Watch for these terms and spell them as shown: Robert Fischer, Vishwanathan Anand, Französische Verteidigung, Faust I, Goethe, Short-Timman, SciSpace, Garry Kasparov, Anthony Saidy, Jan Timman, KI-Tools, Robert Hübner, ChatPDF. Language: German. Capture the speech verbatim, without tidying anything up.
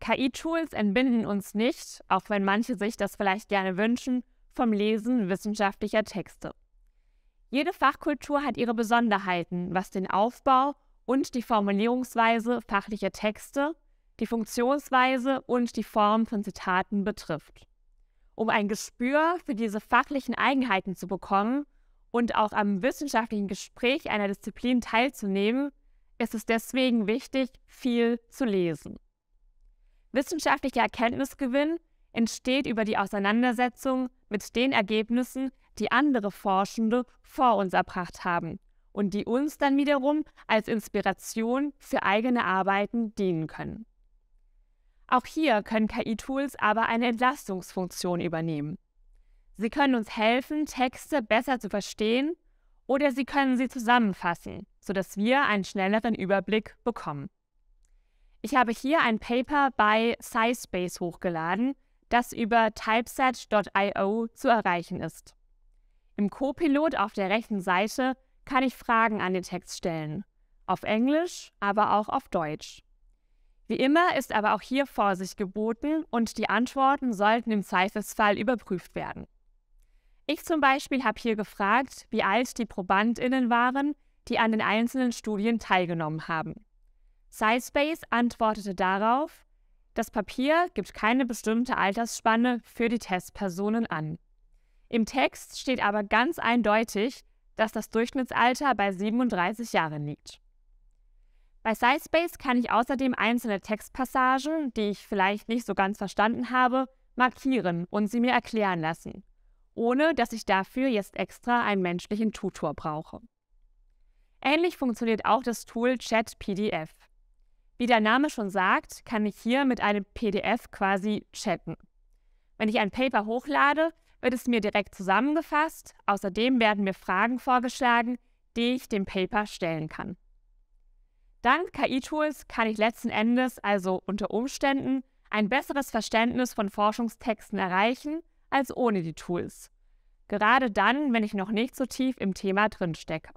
K I-Tools entbinden uns nicht, auch wenn manche sich das vielleicht gerne wünschen, vom Lesen wissenschaftlicher Texte. Jede Fachkultur hat ihre Besonderheiten, was den Aufbau und die Formulierungsweise fachlicher Texte, die Funktionsweise und die Form von Zitaten betrifft. Um ein Gespür für diese fachlichen Eigenheiten zu bekommen und auch am wissenschaftlichen Gespräch einer Disziplin teilzunehmen, ist es deswegen wichtig, viel zu lesen. Wissenschaftlicher Erkenntnisgewinn entsteht über die Auseinandersetzung mit den Ergebnissen, die andere Forschende vor uns erbracht haben und die uns dann wiederum als Inspiration für eigene Arbeiten dienen können. Auch hier können K I-Tools aber eine Entlastungsfunktion übernehmen. Sie können uns helfen, Texte besser zu verstehen, oder sie können sie zusammenfassen, sodass wir einen schnelleren Überblick bekommen. Ich habe hier ein Paper bei SciSpace hochgeladen, das über typeset punkt i o zu erreichen ist. Im Copilot auf der rechten Seite kann ich Fragen an den Text stellen, auf Englisch, aber auch auf Deutsch. Wie immer ist aber auch hier Vorsicht geboten und die Antworten sollten im Zweifelsfall überprüft werden. Ich zum Beispiel habe hier gefragt, wie alt die ProbandInnen waren, die an den einzelnen Studien teilgenommen haben. SciSpace antwortete darauf, das Papier gibt keine bestimmte Altersspanne für die Testpersonen an. Im Text steht aber ganz eindeutig, dass das Durchschnittsalter bei siebenunddreißig Jahren liegt. Bei SciSpace kann ich außerdem einzelne Textpassagen, die ich vielleicht nicht so ganz verstanden habe, markieren und sie mir erklären lassen, ohne dass ich dafür jetzt extra einen menschlichen Tutor brauche. Ähnlich funktioniert auch das Tool ChatPDF. Wie der Name schon sagt, kann ich hier mit einem P D F quasi chatten. Wenn ich ein Paper hochlade, wird es mir direkt zusammengefasst, außerdem werden mir Fragen vorgeschlagen, die ich dem Paper stellen kann. Dank K I-Tools kann ich letzten Endes, also unter Umständen, ein besseres Verständnis von Forschungstexten erreichen als ohne die Tools. Gerade dann, wenn ich noch nicht so tief im Thema drinstecke.